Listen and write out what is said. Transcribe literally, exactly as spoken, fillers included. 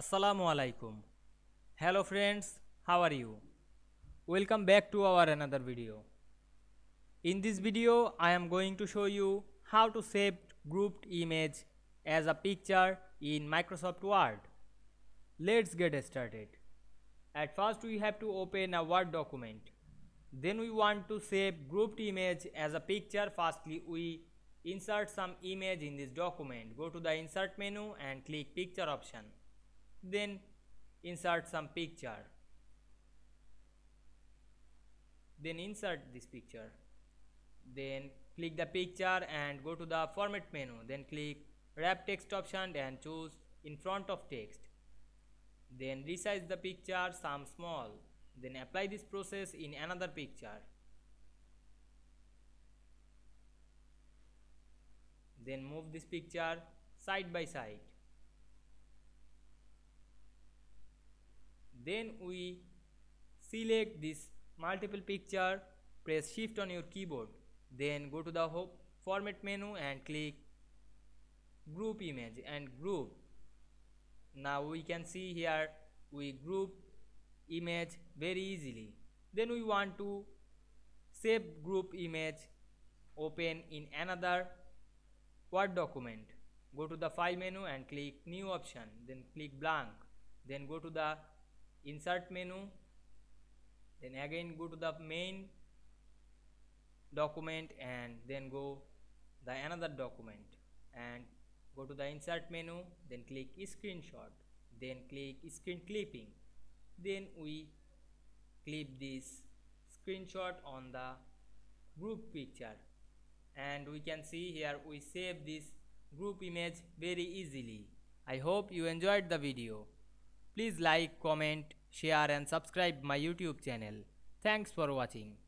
Assalamu alaikum. Hello friends, how are you? Welcome back to our another video. In this video I am going to show you how to save grouped image as a picture in Microsoft Word. Let's get started. At first we have to open a Word document. Then we want to save grouped image as a picture. Firstly we insert some image in this document. Go to the insert menu and click picture option. Then insert some picture. Then insert this picture. Then click the picture and go to the format menu. Then click wrap text option and choose in front of text. Then resize the picture some small. Then apply this process in another picture. Then move this picture side by side. Then we select this multiple picture, press shift on your keyboard, then go to the format menu and click group image and group. Now we can see here we group image very easily. Then we want to save group image, open in another Word document. Go to the file menu and click new option, then click blank, then go to the insert menu, then again go to the main document and then go the another document and go to the insert menu, then click screenshot, then click screen clipping. Then we clip this screenshot on the group picture and we can see here we save this group image very easily. I hope you enjoyed the video. Please like, comment, share and subscribe my YouTube channel. Thanks for watching.